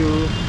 you.